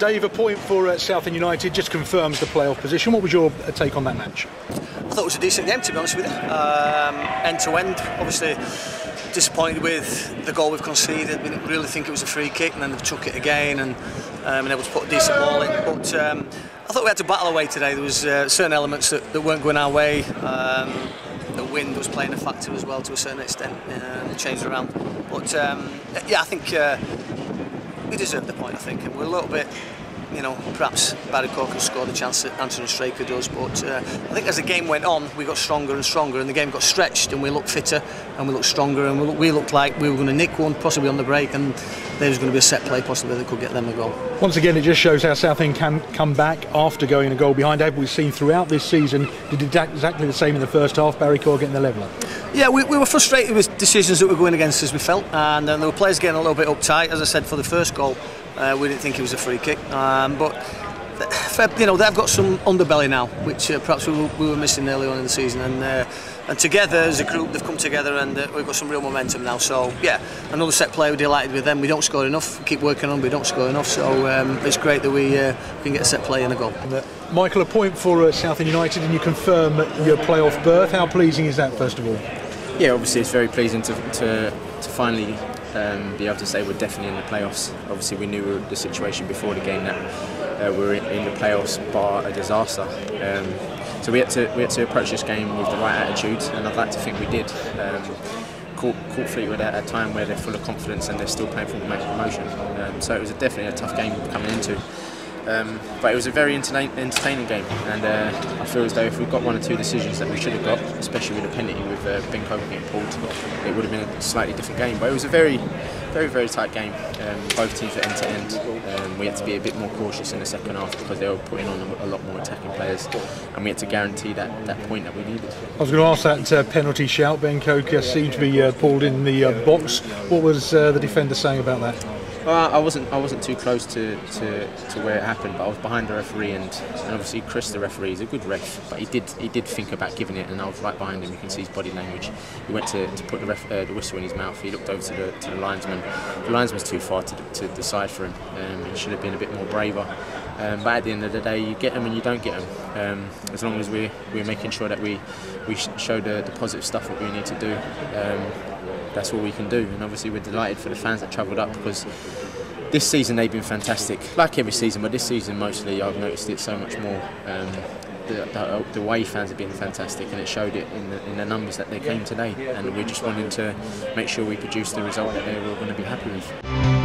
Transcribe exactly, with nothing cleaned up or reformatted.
Dave, a point for uh, Southend United just confirms the playoff position. What was your take on that match? I thought it was a decent game, to be honest with you. Um, end to end, obviously disappointed with the goal we've conceded. We didn't really think it was a free kick, and then they took it again and um, and able to put a decent ball in. But um, I thought we had to battle away today. There was uh, certain elements that, that weren't going our way. Um, the wind was playing a factor as well to a certain extent, uh, and it changed around. But um, yeah, I think uh, we deserved the point. I think, and we're a little bit. You know, perhaps Barry Cork has scored the chance that Anthony Straker does, but uh, I think as the game went on, we got stronger and stronger, and the game got stretched, and we looked fitter, and we looked stronger, and we looked, we looked like we were going to nick one, possibly on the break, and there was going to be a set play possibly that could get them a goal. Once again, it just shows how Southend can come back after going a goal behind. As we've seen throughout this season, did exactly the same in the first half. Barry Cork getting the leveller. Yeah, we, we were frustrated with decisions that were going against us, we felt, and then there were players getting a little bit uptight. As I said, for the first goal. Uh, we didn't think it was a free kick, um, but you know they've got some underbelly now, which uh, perhaps we were, we were missing early on in the season. And uh, and together as a group, they've come together, and uh, we've got some real momentum now. So yeah, another set play. We're delighted with them. We don't score enough. We keep working on. We don't score enough. So um, it's great that we uh, can get a set play and a goal. Michael, a point for uh, Southend United, and you confirm your playoff berth. How pleasing is that, first of all? Yeah, obviously it's very pleasing to to, to finally. Um, be able to say we're definitely in the playoffs. Obviously we knew we were the situation before the game that uh, we were in, in the playoffs bar a disaster, um, so we had to we had to approach this game with the right attitude, and I'd like to think we did. um, Caught, caught Fleetwood at a time where they're full of confidence and they're still playing for promotion, um, so it was a, definitely a tough game coming into, um, but it was a very entertain, entertaining game, and uh, I feel as though if we got one or two decisions that we should have got, especially with a penalty with uh, Ben Coker getting pulled, it would have been a slightly different game. But it was a very, very, very tight game. Um, both teams were end to end. Um, we had to be a bit more cautious in the second half because they were putting on a lot more attacking players, and we had to guarantee that, that point that we needed. I was going to ask that uh, penalty shout. Ben Coker seemed to be uh, pulled in the uh, box. What was uh, the defender saying about that? Well, I wasn't I wasn't too close to, to, to where it happened, but I was behind the referee, and, and obviously Chris, the referee, is a good ref, but he did he did think about giving it, and I was right behind him. You can see his body language. He went to, to put the, ref, uh, the whistle in his mouth. He looked over to the, to the linesman. The linesman's too far to, to decide for him. Um, he should have been a bit more braver. Um, but at the end of the day, you get them and you don't get them. Um, as long as we're, we're making sure that we, we show the, the positive stuff that we need to do, um, that's all we can do. And obviously we're delighted for the fans that travelled up, because this season they've been fantastic. Like every season, but this season mostly I've noticed it so much more. Um, The, the, the way fans have been fantastic, and it showed it in the, in the numbers that they came today, and we're just wanting to make sure we produce the result that they're all going to be happy with.